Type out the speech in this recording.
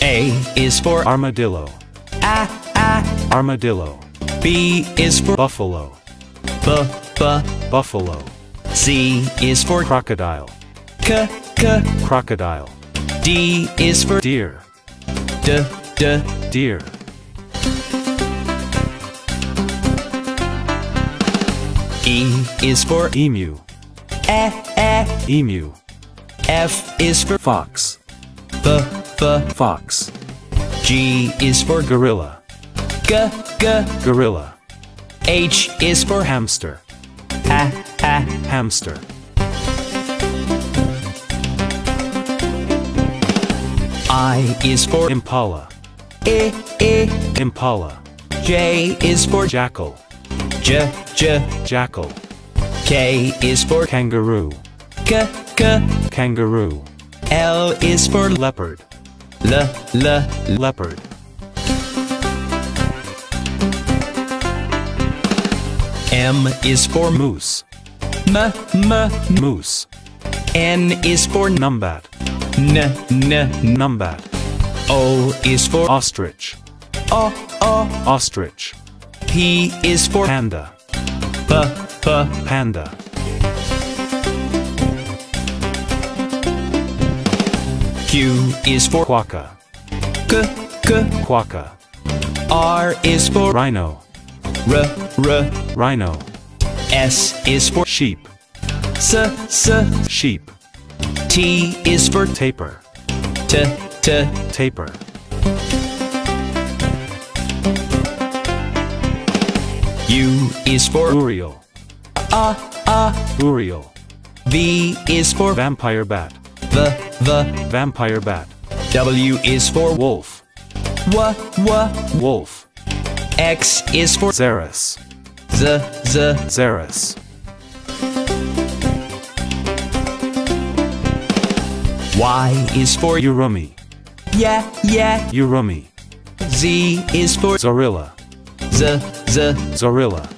A is for armadillo. A, armadillo. B is for buffalo. B, buffalo. C is for crocodile. K, crocodile. D is for deer. D, deer. E is for emu. E, emu. F is for fox. B, fox. G is for gorilla. G, gorilla. H is for hamster. A, hamster. I is for impala. I, impala. J is for jackal. J, jackal. K is for kangaroo. K, kangaroo. L is for leopard. L, leopard. M is for moose. M, moose. N is for numbat. N, numbat. O is for ostrich. O, ostrich. P is for panda. P, panda. Q is for quokka. K, quokka. R is for rhino. R, rhino. S is for sheep. S, sheep. T is for tapir. T, tapir. U is for Urial. A, Urial. V is for vampire bat. The vampire bat. W is for wolf. W, wolf. X is for Xerus. The, Xerus. Y is for Yurumi. Yurumi. Z is for Zorilla. The, Zorilla.